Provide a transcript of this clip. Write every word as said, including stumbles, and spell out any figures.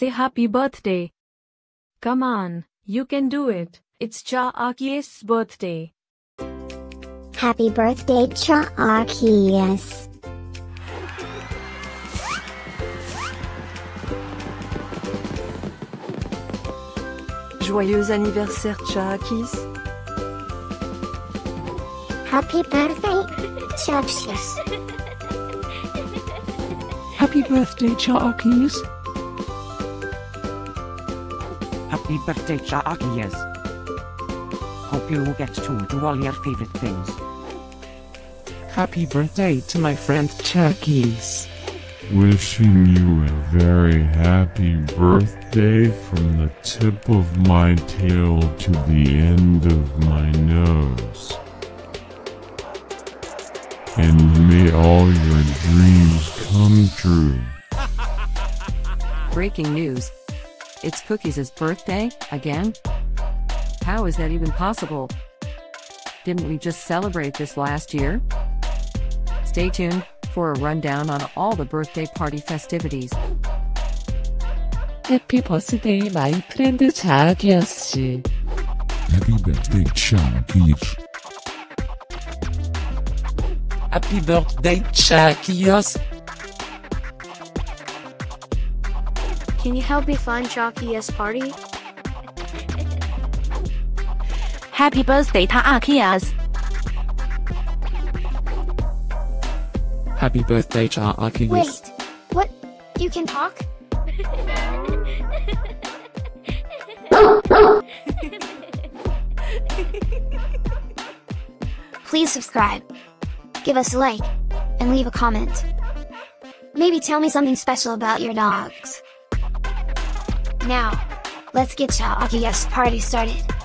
say happy birthday. Come on, you can do it. It's Cha Akiya's birthday. Happy birthday, Cha Akiya. Joyeux anniversaire, Cha Akiya. Happy birthday, Cha Akiya. Happy birthday, Cha Akiya. Happy birthday, Cha Akiya. Hope you get to do all your favorite things. Happy birthday to my friend Cha Akiya. Wishing you a very happy birthday from the tip of my tail to the end of my nose. And may all your dreams come true. Breaking news. It's Cookies' birthday, again? How is that even possible? Didn't we just celebrate this last year? Stay tuned for a rundown on all the birthday party festivities. Happy birthday, my friend Cha Akiya. Happy birthday, Cha Akiya. Happy birthday, Cha Akiya. Can you help me find Cha Akiya's party? Happy birthday, Cha Akiya. Happy birthday, Cha Akiya. Wait, what? You can talk? Please subscribe. Give us a like, and leave a comment. Maybe tell me something special about your dogs. Now, let's get Cha Akiya's party started.